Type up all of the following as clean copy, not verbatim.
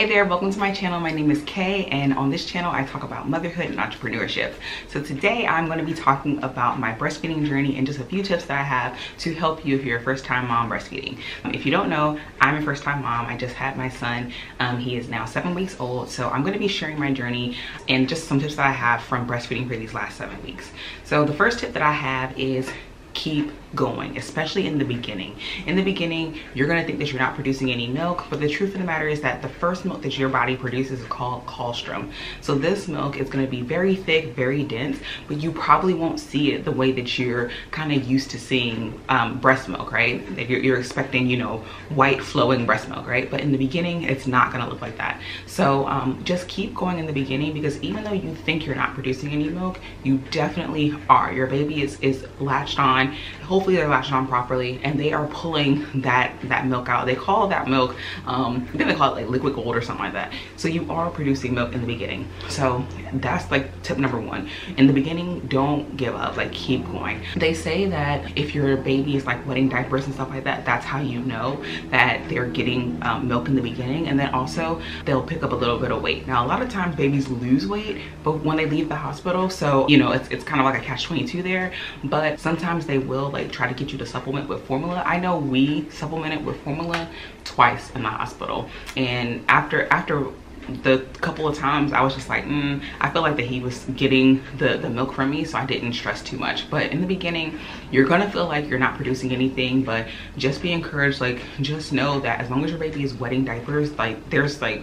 Hey there, welcome to my channel. My name is Kay, and on this channel I talk about motherhood and entrepreneurship. So today I'm going to be talking about my breastfeeding journey and just a few tips that I have to help you if you're a first-time mom breastfeeding. If you don't know, I'm a first-time mom. I just had my son. He is now 7 weeks old, so I'm going to be sharing my journey and just some tips that I have from breastfeeding for these last 7 weeks. So the first tip that I have is keep going, especially in the beginning. In the beginning, you're going to think that you're not producing any milk, but the truth of the matter is that the first milk that your body produces is called colostrum. So this milk is going to be very thick, very dense, but you probably won't see it the way that you're kind of used to seeing breast milk, right? If you're expecting, you know, white flowing breast milk, right? But in the beginning, it's not going to look like that. So just keep going in the beginning, because even though you think you're not producing any milk, you definitely are. Your baby is latched on. Hopefully they're latched on properly and they are pulling that milk out. They call that milk, I think they call it like liquid gold or something like that. So you are producing milk in the beginning. So that's like tip number one. In the beginning, don't give up, like keep going. They say that if your baby is like wetting diapers and stuff like that, that's how you know that they're getting milk in the beginning. And then also they'll pick up a little bit of weight. Now, a lot of times babies lose weight, but when they leave the hospital, so you know, it's kind of like a catch-22 there, but sometimes they will like try to get you to supplement with formula. I know we supplemented with formula twice in my hospital, and after the couple of times I was just like, I feel like that he was getting the milk from me, so I didn't stress too much. But in the beginning, you're gonna feel like you're not producing anything, but just be encouraged. Like, just know that as long as your baby is wetting diapers, like there's like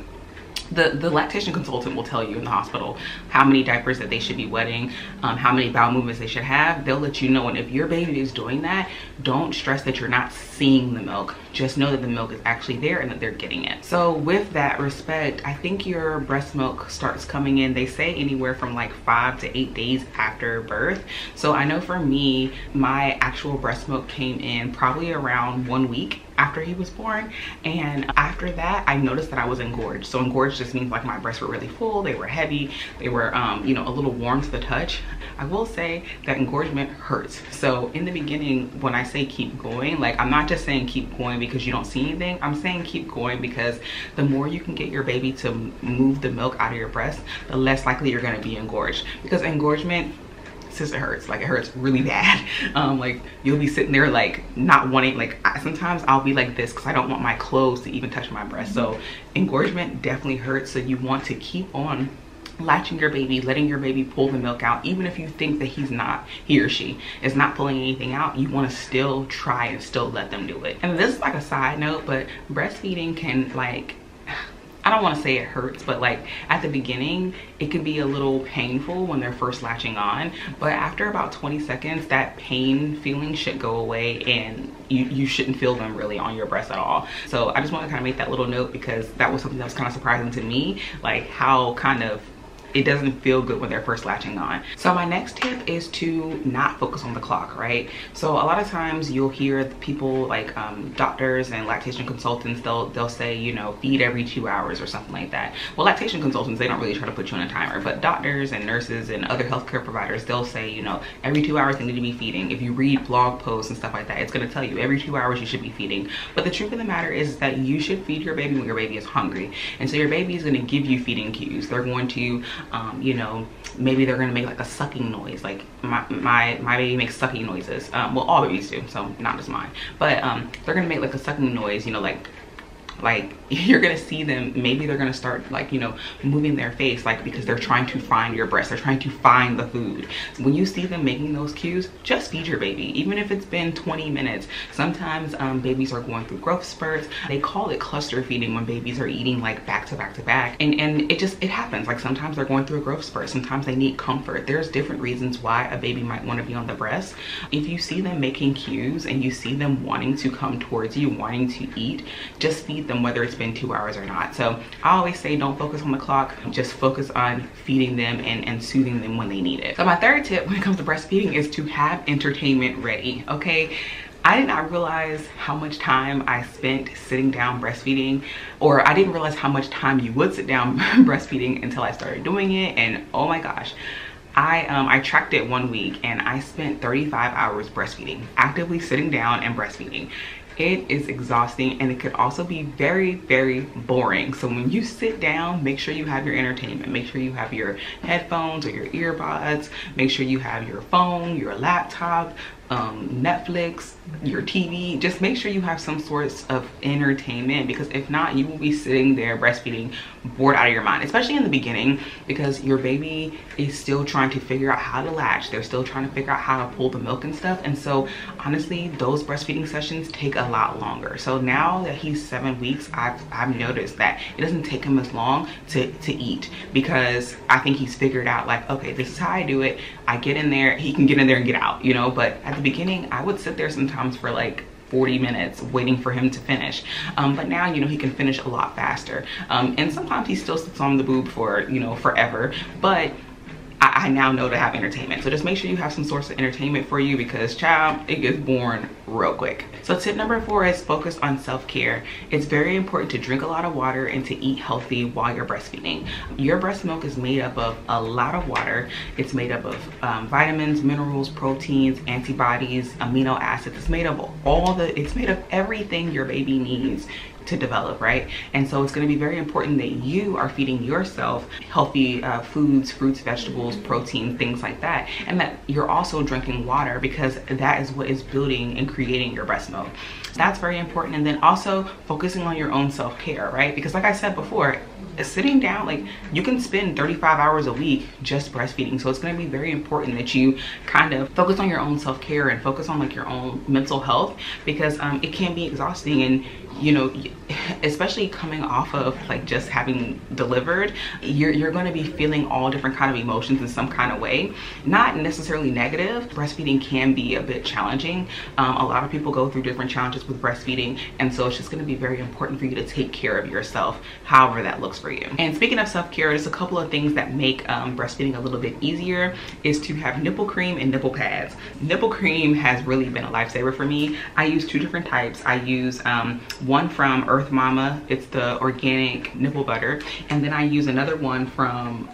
the lactation consultant will tell you in the hospital how many diapers that they should be wetting, how many bowel movements they should have. They'll let you know. And if your baby is doing that, don't stress that you're not seeing the milk. Just know that the milk is actually there and that they're getting it. So with that respect, I think your breast milk starts coming in, they say anywhere from like 5 to 8 days after birth. So I know for me, my actual breast milk came in probably around 1 week after he was born, and after that I noticed that I was engorged. So engorged just means like my breasts were really full, they were heavy, they were you know, a little warm to the touch. I will say that engorgement hurts. So in the beginning, when I say keep going, like I'm not just saying keep going because you don't see anything. I'm saying keep going because the more you can get your baby to move the milk out of your breast, the less likely you're going to be engorged, because engorgement, it hurts. Like it hurts really bad. Like you'll be sitting there like not wanting, like sometimes I'll be like this because I don't want my clothes to even touch my breast. So engorgement definitely hurts. So you want to keep on latching your baby, letting your baby pull the milk out. Even if you think that he or she is not pulling anything out, you want to still try and still let them do it. And this is like a side note, but breastfeeding can, like, I don't want to say it hurts, but like at the beginning it can be a little painful when they're first latching on, but after about 20 seconds that pain feeling should go away and you shouldn't feel them really on your breast at all. So I just want to kind of make that little note because that was something that was kind of surprising to me, like how kind of it doesn't feel good when they're first latching on. So my next tip is to not focus on the clock, right? So a lot of times you'll hear people like doctors and lactation consultants, they'll say, you know, feed every 2 hours or something like that. Well, lactation consultants, they don't really try to put you on a timer, but doctors and nurses and other healthcare providers, they'll say, you know, every 2 hours they need to be feeding. If you read blog posts and stuff like that, it's gonna tell you every 2 hours you should be feeding. But the truth of the matter is that you should feed your baby when your baby is hungry. And so your baby is gonna give you feeding cues. They're going to, you know, maybe they're gonna make like a sucking noise. Like my baby makes sucking noises. Well, all babies do, so not just mine. But they're gonna make like a sucking noise, you know, like you're gonna see them. Maybe they're gonna start like, you know, moving their face, like because they're trying to find your breast, they're trying to find the food. When you see them making those cues, just feed your baby, even if it's been 20 minutes. Sometimes babies are going through growth spurts. They call it cluster feeding when babies are eating like back to back to back, and it happens. Like sometimes they're going through a growth spurt, sometimes they need comfort. There's different reasons why a baby might want to be on the breast. If you see them making cues and you see them wanting to come towards you, wanting to eat, just feed them, whether it's been 2 hours or not. So I always say don't focus on the clock, just focus on feeding them and soothing them when they need it. So my third tip when it comes to breastfeeding is to have entertainment ready, okay? I did not realize how much time I spent sitting down breastfeeding, or I didn't realize how much time you would sit down breastfeeding until I started doing it. And oh my gosh, I tracked it 1 week and I spent 35 hours breastfeeding, actively sitting down and breastfeeding. It is exhausting, and it could also be very, very boring. So when you sit down, make sure you have your entertainment. Make sure you have your headphones or your earbuds. Make sure you have your phone, your laptop, Netflix, your TV. Just make sure you have some sorts of entertainment, because if not, you will be sitting there breastfeeding bored out of your mind, especially in the beginning, because your baby is still trying to figure out how to latch. They're still trying to figure out how to pull the milk and stuff. And so honestly, those breastfeeding sessions take a lot longer. So now that he's 7 weeks, I've noticed that it doesn't take him as long to eat, because I think he's figured out, like, okay, this is how I do it. I get in there, he can get in there and get out, you know. But at the beginning, I would sit there sometimes for like 40 minutes waiting for him to finish, but now, you know, he can finish a lot faster, and sometimes he still sits on the boob for, you know, forever. But I now know to have entertainment. So just make sure you have some source of entertainment for you, because child, it gets boring real quick. So tip number 4 is focus on self-care. It's very important to drink a lot of water and to eat healthy while you're breastfeeding. Your breast milk is made up of a lot of water. It's made up of vitamins, minerals, proteins, antibodies, amino acids. It's made of it's made of everything your baby needs to develop, right? And so it's going to be very important that you are feeding yourself healthy foods, fruits, vegetables, protein, things like that, and that you're also drinking water, because that is what is building and creating your breast milk. That's very important. And then also focusing on your own self-care, right? Because like I said before, sitting down, like, you can spend 35 hours a week just breastfeeding. So it's going to be very important that you kind of focus on your own self-care and focus on like your own mental health, because it can be exhausting. And, you know, especially coming off of like just having delivered, you're going to be feeling all different kind of emotions in some kind of way, not necessarily negative. Breastfeeding can be a bit challenging. A lot of people go through different challenges with breastfeeding, and so it's just going to be very important for you to take care of yourself, however that looks for you. And speaking of self-care, there's a couple of things that make breastfeeding a little bit easier, is to have nipple cream and nipple pads. Nipple cream has really been a lifesaver for me. I use 2 different types. I use one from Earth Mama, it's the organic nipple butter, and then I use another one from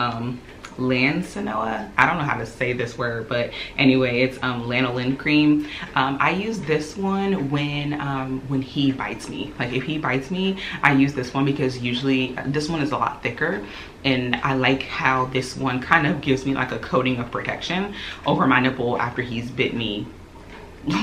Lansinoh. I don't know how to say this word, but anyway, it's lanolin cream. I use this one when he bites me. Like, if he bites me, I use this one, because usually this one is a lot thicker, and I like how this one kind of gives me like a coating of protection over my nipple after he's bit me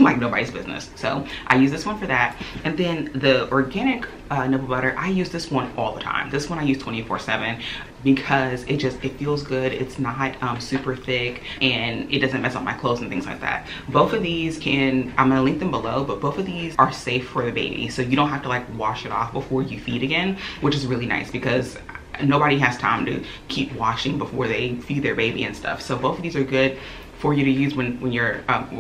like nobody's business. So I use this one for that. And then the organic nipple butter, I use this one all the time. This one I use 24/7, because it feels good. It's not super thick, and it doesn't mess up my clothes and things like that. Both of these I'm gonna link them below, but both of these are safe for the baby. So you don't have to like wash it off before you feed again, which is really nice, because nobody has time to keep washing before they feed their baby and stuff. So both of these are good for you to use when you're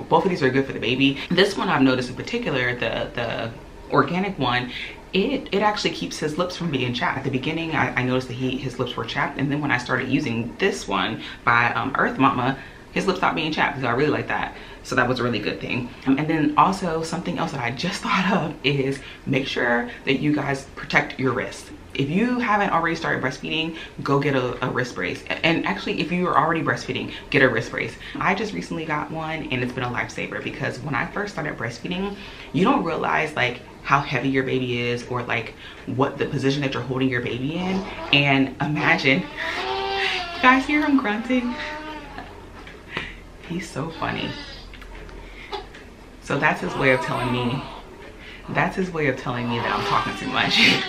both of these are good for the baby. This one I've noticed in particular, the organic one, it actually keeps his lips from being chapped. At the beginning, I noticed that his lips were chapped, and then when I started using this one by Earth Mama, his lips stopped being chapped, so I really like that. So that was a really good thing. And then also something else that I just thought of is make sure that you guys protect your wrists. If you haven't already started breastfeeding, go get a wrist brace. And actually, if you are already breastfeeding, get a wrist brace. I just recently got one, and it's been a lifesaver, because when I first started breastfeeding, you don't realize like how heavy your baby is, or like what the position that you're holding your baby in. And imagine, you guys hear him grunting? He's so funny. So that's his way of telling me. That's his way of telling me that I'm talking too much.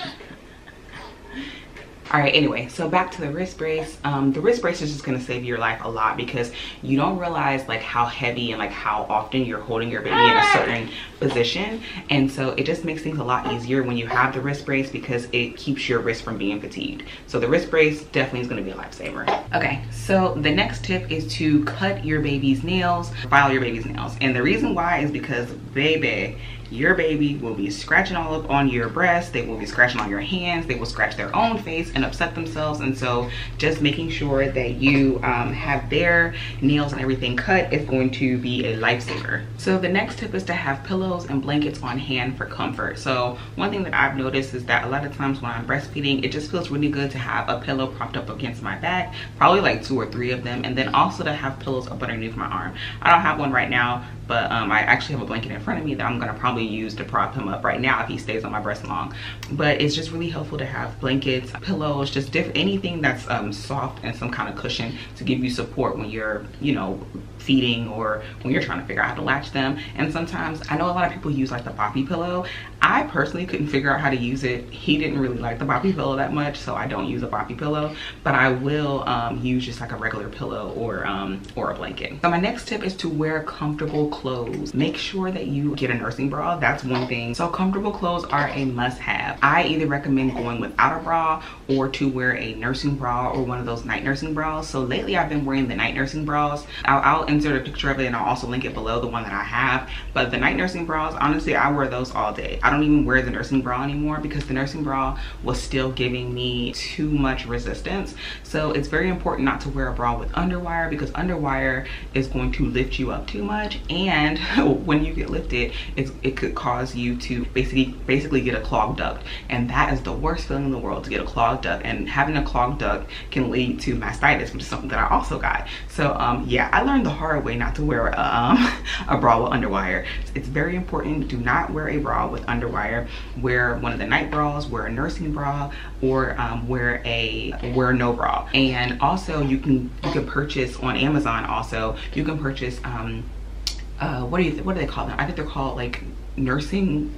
All right, anyway, so back to the wrist brace. The wrist brace is just gonna save your life a lot, because you don't realize like how heavy and like how often you're holding your baby in a certain position. And so it just makes things a lot easier when you have the wrist brace, because it keeps your wrist from being fatigued. So the wrist brace definitely is gonna be a lifesaver. Okay, so the next tip is to cut your baby's nails, file your baby's nails. And the reason why is because, baby, your baby will be scratching all up on your breast. They will be scratching on your hands. They will scratch their own face and upset themselves. And so just making sure that you have their nails and everything cut is going to be a lifesaver. So the next tip is to have pillows and blankets on hand for comfort. So one thing that I've noticed is that a lot of times when I'm breastfeeding, it just feels really good to have a pillow propped up against my back, probably like 2 or 3 of them. And then also to have pillows up underneath my arm. I don't have one right now, but I actually have a blanket in front of me that I'm gonna probably probably use to prop him up right now if he stays on my breast long. But it's just really helpful to have blankets, pillows, just anything that's soft and some kind of cushion to give you support when you're, you know, feeding or when you're trying to figure out how to latch them. And sometimes I know a lot of people use like the Boppy pillow. I personally couldn't figure out how to use it. He didn't really like the Boppy pillow that much, so I don't use a Boppy pillow, but I will use just like a regular pillow or a blanket. So my next tip is to wear comfortable clothes. Make sure that you get a nursing bra. That's one thing. So comfortable clothes are a must-have. I either recommend going without a bra or to wear a nursing bra or one of those night nursing bras. So lately I've been wearing the night nursing bras. I'll insert a picture of it and I'll also link it below, the one that I have. But the night nursing bras, honestly, I wear those all day. I don't even wear the nursing bra anymore because the nursing bra was still giving me too much resistance. So it's very important not to wear a bra with underwire, because underwire is going to lift you up too much, and when you get lifted, it could cause you to basically get a clogged duct, and that is the worst feeling in the world, to get a clogged duct. And having a clogged duct can lead to mastitis, which is something that I also got. So yeah, I learned the hard way not to wear a bra with underwire. It's very important. Do not wear a bra with underwire. Wear one of the night bras, wear a nursing bra, or wear no bra. And also you can purchase on Amazon. Also you can purchase what do they call them? I think they're called like nursing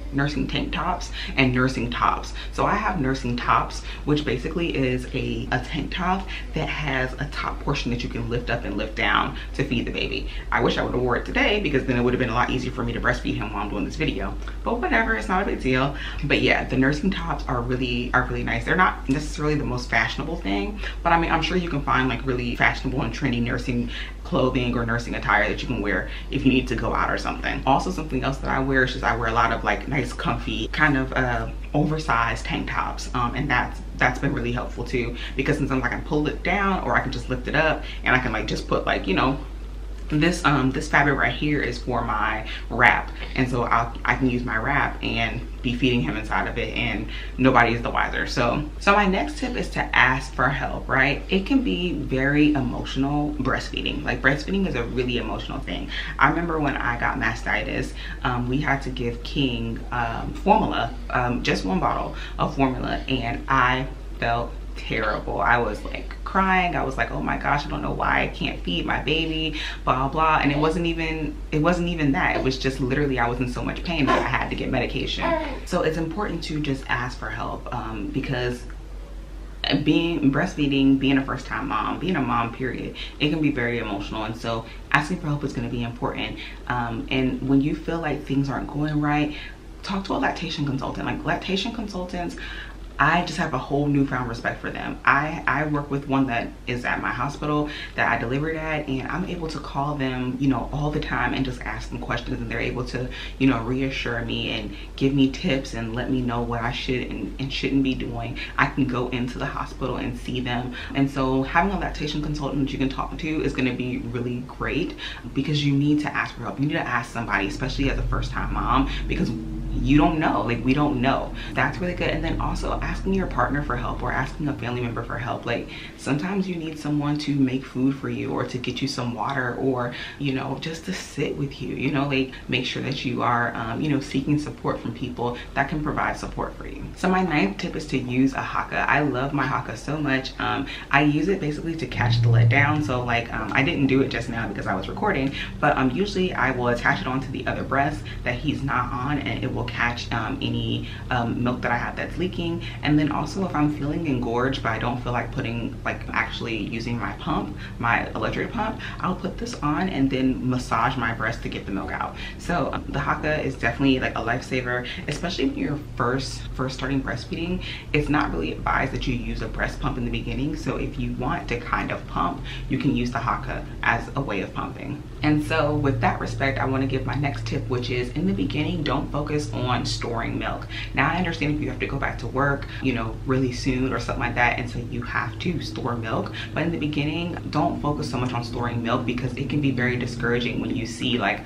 tank tops and nursing tops. So I have nursing tops, which basically is a tank top that has a top portion that you can lift up and lift down to feed the baby. I wish I would have wore it today, because then it would have been a lot easier for me to breastfeed him while I'm doing this video, but whatever, it's not a big deal. But yeah, the nursing tops are really nice. They're not necessarily the most fashionable thing, but I mean, I'm sure you can find like really fashionable and trendy nursing clothing or nursing attire that you can wear if you need to go out or something. Also, something else that I wear is just I wear a lot of like nice comfy kind of oversized tank tops, and that's been really helpful too, because sometimes I can pull it down or I can just lift it up, and I can like just put like, you know, this fabric right here is for my wrap, and so I can use my wrap and be feeding him inside of it, and nobody is the wiser. So my next tip is to ask for help, right? It can be very emotional, breastfeeding. Like, breastfeeding is a really emotional thing. I remember when I got mastitis, we had to give King formula, just one bottle of formula, and I felt terrible. I was like crying. I was like, oh my gosh, I don't know why I can't feed my baby, blah blah. And it wasn't even that. It was just literally I was in so much pain that I had to get medication. So it's important to just ask for help, because being a first-time mom, being a mom period, it can be very emotional, and so asking for help is going to be important. And when you feel like things aren't going right, talk to a lactation consultant. Like, lactation consultants, I just have a whole newfound respect for them. I work with one that is at my hospital that I delivered at, and I'm able to call them, you know, all the time and just ask them questions, and they're able to, you know, reassure me and give me tips and let me know what I should and shouldn't be doing. I can go into the hospital and see them. And so having a lactation consultant that you can talk to is going to be really great, because you need to ask for help. You need to ask somebody, especially as a first-time mom, because you don't know. Like, we don't know. That's really good. And then also asking your partner for help, or asking a family member for help. Like, sometimes you need someone to make food for you, or to get you some water, or, you know, just to sit with you, you know, like, make sure that you are, you know, seeking support from people that can provide support for you. So my ninth tip is to use a Haakaa. I love my Haakaa so much. I use it basically to catch the letdown. So like, I didn't do it just now because I was recording, but usually I will attach it onto the other breast that he's not on, and it will catch any milk that I have that's leaking. And then also, if I'm feeling engorged but I don't feel like actually using my pump, my electric pump, I'll put this on and then massage my breast to get the milk out. So the Haakaa is definitely like a lifesaver, especially when you're first starting breastfeeding. It's not really advised that you use a breast pump in the beginning, so if you want to kind of pump, you can use the Haakaa as a way of pumping. And so with that respect, I want to give my next tip, which is, in the beginning, don't focus on storing milk. Now, I understand if you have to go back to work, you know, really soon or something like that, and so you have to store milk, but in the beginning, don't focus so much on storing milk, because it can be very discouraging when you see like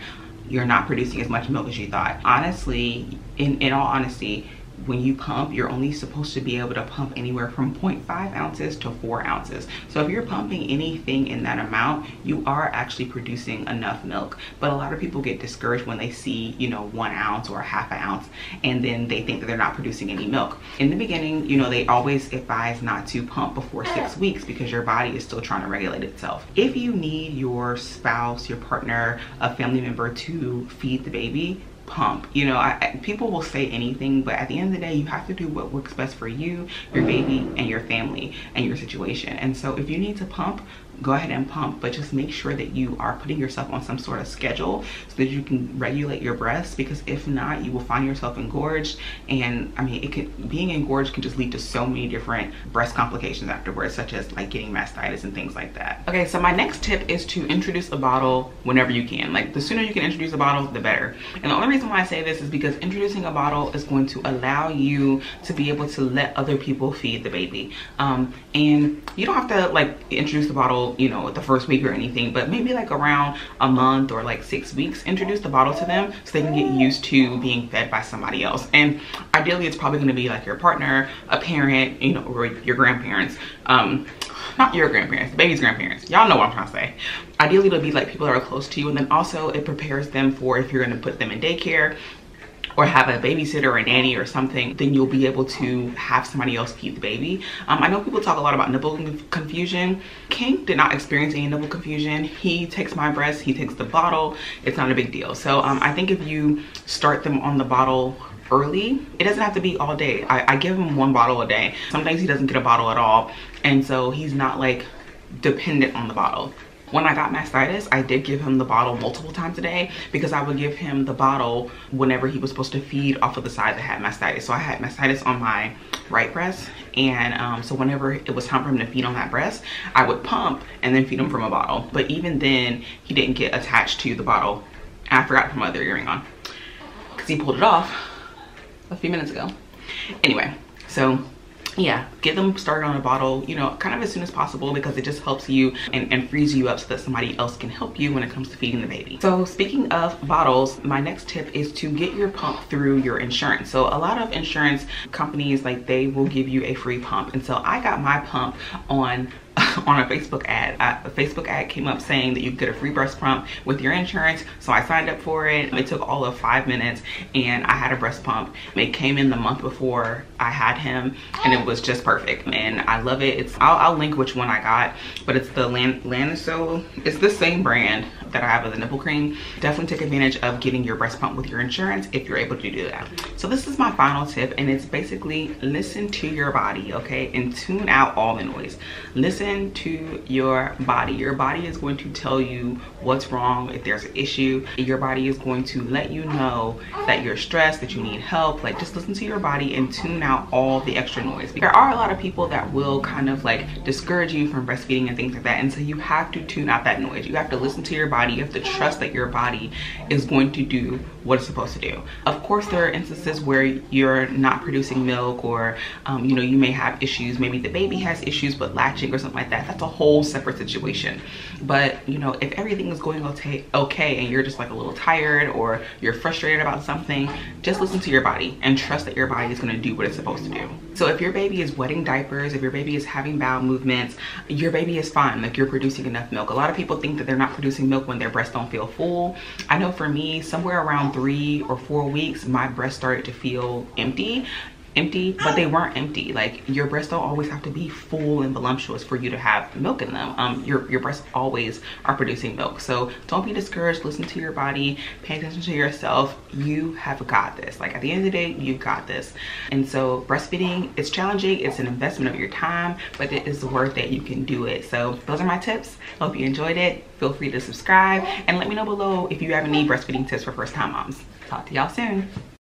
you're not producing as much milk as you thought. Honestly, in all honesty, when you pump, you're only supposed to be able to pump anywhere from 0.5 ounces to 4 ounces. So if you're pumping anything in that amount, you are actually producing enough milk. But a lot of people get discouraged when they see, 1 ounce or half an ounce, and then they think that they're not producing any milk. In the beginning, they always advise not to pump before 6 weeks because your body is still trying to regulate itself. If you need your spouse, your partner, a family member to feed the baby, pump. People will say anything, but at the end of the day, you have to do what works best for you, your baby, and your family, and your situation. And so if you need to pump, go ahead and pump, but just make sure that you are putting yourself on some sort of schedule so that you can regulate your breasts, because if not, you will find yourself engorged. And I mean, being engorged can just lead to so many different breast complications afterwards, such as like getting mastitis and things like that. Okay, so my next tip is to introduce a bottle whenever you can. Like, the sooner you can introduce a bottle, the better. And the only reason why I say this is because introducing a bottle is going to allow you to be able to let other people feed the baby. And you don't have to like introduce the bottle the first week or anything, but maybe like around a month or like 6 weeks, introduce the bottle to them so they can get used to being fed by somebody else. And ideally, it's probably going to be like your partner, a parent, or your grandparents. Not your grandparents, the baby's grandparents. Y'all know what I'm trying to say. Ideally, it'll be like people that are close to you, and then also it prepares them for if you're going to put them in daycare or have a babysitter or a nanny or something, then you'll be able to have somebody else feed the baby. I know people talk a lot about nipple confusion. King did not experience any nipple confusion. He takes my breast, he takes the bottle. It's not a big deal. So I think if you start them on the bottle early, it doesn't have to be all day. I give him one bottle a day. Sometimes he doesn't get a bottle at all. And so he's not like dependent on the bottle. When I got mastitis, I did give him the bottle multiple times a day because I would give him the bottle whenever he was supposed to feed off of the side that had mastitis. So I had mastitis on my right breast, and so whenever it was time for him to feed on that breast, I would pump and then feed him from a bottle. But even then, he didn't get attached to the bottle. And I forgot to put my other earring on because he pulled it off a few minutes ago. Anyway, so yeah, get them started on a bottle, kind of as soon as possible, because it just helps you and frees you up so that somebody else can help you when it comes to feeding the baby. So speaking of bottles, my next tip is to get your pump through your insurance. So a lot of insurance companies, like, they will give you a free pump. And so I got my pump on a Facebook ad. A Facebook ad came up saying that you get a free breast pump with your insurance, so I signed up for it. It took all of 5 minutes, and I had a breast pump. It came in the month before I had him, and it was just perfect, and I love it. I'll link which one I got, but it's the Lansinoh. It's the same brand that I have with the nipple cream. Definitely take advantage of getting your breast pump with your insurance if you're able to do that. So this is my final tip, and it's basically listen to your body, okay? And tune out all the noise. Listen to your body. Your body is going to tell you what's wrong, if there's an issue. Your body is going to let you know that you're stressed, that you need help. Like, just listen to your body and tune out all the extra noise. There are a lot of people that will kind of like discourage you from breastfeeding and things like that, and so you have to tune out that noise. You have to listen to your body. You have to trust that your body is going to do what it's supposed to do. Of course, there are instances where you're not producing milk, or you may have issues. Maybe the baby has issues but latching or something like that. That's a whole separate situation. But if everything is going okay and you're just like a little tired or you're frustrated about something, just listen to your body and trust that your body is going to do what it's supposed to do. So if your baby is wetting diapers, if your baby is having bowel movements, your baby is fine. Like, you're producing enough milk. A lot of people think that they're not producing milk when their breasts don't feel full. I know for me, somewhere around 3 or 4 weeks, my breasts started to feel empty, but they weren't empty. Like, your breasts don't always have to be full and voluptuous for you to have milk in them. Your breasts always are producing milk. So don't be discouraged. Listen to your body, pay attention to yourself. You have got this. Like, at the end of the day, you've got this. And so breastfeeding, it's challenging. It's an investment of your time, but it is worth it. You can do it. So those are my tips. Hope you enjoyed it. Feel free to subscribe and let me know below if you have any breastfeeding tips for first-time moms. Talk to y'all soon.